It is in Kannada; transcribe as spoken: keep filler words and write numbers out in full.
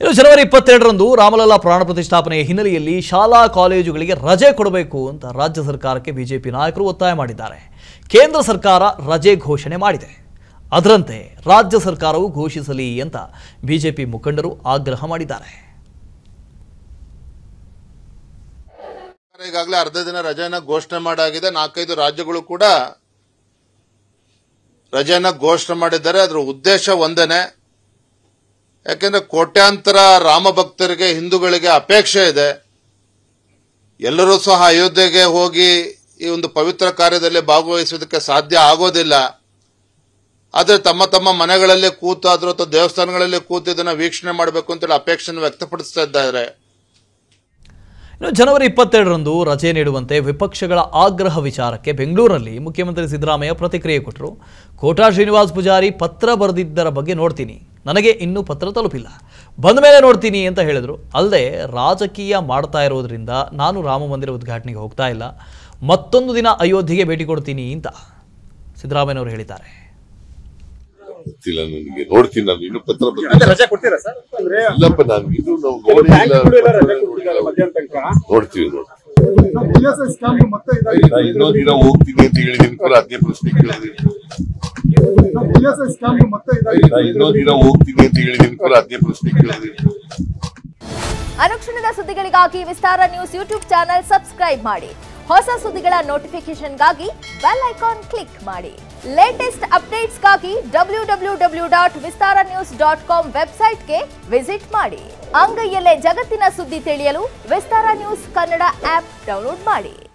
ಇನ್ನು ಜನವರಿ ಇಪ್ಪತ್ತೆರಡು ರಂದು ರಾಮಲಲ್ಲ ಪ್ರಾಣ ಪ್ರತಿಷ್ಠಾಪನೆ ಹಿನ್ನೆಲೆಯಲ್ಲಿ ಶಾಲಾ ಕಾಲೇಜುಗಳಿಗೆ ರಜೆ ಕೊಡಬೇಕು ಅಂತ ರಾಜ್ಯ ಸರ್ಕಾರಕ್ಕೆ ಬಿಜೆಪಿ ನಾಯಕರು ಒತ್ತಾಯ ಮಾಡಿದ್ದಾರೆ. ಕೇಂದ್ರ ಸರ್ಕಾರ ರಜೆ ಘೋಷಣೆ ಮಾಡಿದೆ. ಅದರಂತೆ ರಾಜ್ಯ ಸರ್ಕಾರವು ಘೋಷಿಸಲಿ ಅಂತ ಬಿಜೆಪಿ ಮುಖಂಡರು ಆಗ್ರಹ ಮಾಡಿದ್ದಾರೆ. ಈಗಾಗಲೇ ಅರ್ಧ ದಿನ ರಜೆಯನ್ನು ಘೋಷಣೆ ಮಾಡಲಾಗಿದೆ. ನಾಲ್ಕೈದು ರಾಜ್ಯಗಳು ಕೂಡ ರಜೆಯನ್ನು ಘೋಷಣೆ ಮಾಡಿದ್ದಾರೆ. ಅದರ ಉದ್ದೇಶ ಒಂದನೇ, ಯಾಕೆಂದ್ರೆ ಕೋಟ್ಯಾಂತರ ರಾಮ ಭಕ್ತರಿಗೆ, ಹಿಂದೂಗಳಿಗೆ ಅಪೇಕ್ಷೆ ಇದೆ. ಎಲ್ಲರೂ ಸಹ ಅಯೋಧ್ಯೆಗೆ ಹೋಗಿ ಈ ಒಂದು ಪವಿತ್ರ ಕಾರ್ಯದಲ್ಲಿ ಭಾಗವಹಿಸೋದಕ್ಕೆ ಸಾಧ್ಯ ಆಗೋದಿಲ್ಲ. ಆದರೆ ತಮ್ಮ ತಮ್ಮ ಮನೆಗಳಲ್ಲೇ ಕೂತಾದ್ರೂ ಅಥವಾ ದೇವಸ್ಥಾನಗಳಲ್ಲೇ ಕೂತು ಇದನ್ನು ವೀಕ್ಷಣೆ ಮಾಡಬೇಕು ಅಂತೇಳಿ ಅಪೇಕ್ಷೆಯನ್ನು ವ್ಯಕ್ತಪಡಿಸ್ತಾ ಇದ್ದಾರೆ. ಇನ್ನು ಜನವರಿ ಇಪ್ಪತ್ತೆರಡು ರಂದು ರಜೆ ನೀಡುವಂತೆ ವಿಪಕ್ಷಗಳ ಆಗ್ರಹ ವಿಚಾರಕ್ಕೆ ಬೆಂಗಳೂರಿನಲ್ಲಿ ಮುಖ್ಯಮಂತ್ರಿ ಸಿದ್ದರಾಮಯ್ಯ ಪ್ರತಿಕ್ರಿಯೆ ಕೊಟ್ಟರು. ಕೋಟಾ ಶ್ರೀನಿವಾಸ್ ಪೂಜಾರಿ ಪತ್ರ ಬರೆದಿದ್ದರ ಬಗ್ಗೆ ನೋಡ್ತೀನಿ, ನನಗೆ ಇನ್ನೂ ಪತ್ರ ತಲುಪಿಲ್ಲ, ಬಂದ ಮೇಲೆ ನೋಡ್ತೀನಿ ಅಂತ ಹೇಳಿದರು. ಅಲ್ಲದೆ ರಾಜಕೀಯ ಮಾಡ್ತಾ ಇರೋದ್ರಿಂದ ನಾನು ರಾಮ ಮಂದಿರ ಉದ್ಘಾಟನೆಗೆ ಹೋಗ್ತಾ ಇಲ್ಲ, ಮತ್ತೊಂದು ದಿನ ಅಯೋಧ್ಯೆಗೆ ಭೇಟಿ ಕೊಡ್ತೀನಿ ಅಂತ ಸಿದ್ದರಾಮಯ್ಯನವರು ಹೇಳಿದ್ದಾರೆ. ನೋಡ್ತೀನಿ ನಾನು, ಇನ್ನು ಪತ್ರ ನೋಡ್ತೀವಿ ಇನ್ನೊಂದಿನ ಹೋಗ್ತೀನಿ ಅಂತ ಹೇಳಿದೀನಿ ಕೂಡ ಅದೇ ಪ್ರಶ್ನೆ ಕೇಳಿದೀನಿ. ಇನ್ನೊಂದಿನ ಹೋಗ್ತೀನಿ ಅಂತ ಹೇಳಿದೀನಿ ಕೂಡ ಅದೇ ಪ್ರಶ್ನೆ ಕೇಳಿದೀನಿ. ಅನುಕ್ಷಣದ ಸುದ್ದಿಗಳಿಗಾಗಿ Vistara news YouTube channel subscribe ಮಾಡಿ. ಹೊಸ ಸುದ್ದಿಗಳ ನೋಟಿಫಿಕೇಶನ್ಗಾಗಿ ಬೆಲ್ ಐಕಾನ್ ಕ್ಲಿಕ್ ಮಾಡಿ. ಲೇಟೆಸ್ಟ್ ಅಪ್ಡೇಟ್ಸ್ಗಾಗಿ W W W dot Vistara news dot com ವೆಬ್ಸೈಟ್ಗೆ ವಿಸಿಟ್ ಮಾಡಿ. ಅಂಗೈಯಲ್ಲೇ ಜಗತ್ತಿನ ಸುದ್ದಿ ತಿಳಿಯಲು Vistara news Kannada app download ಮಾಡಿ.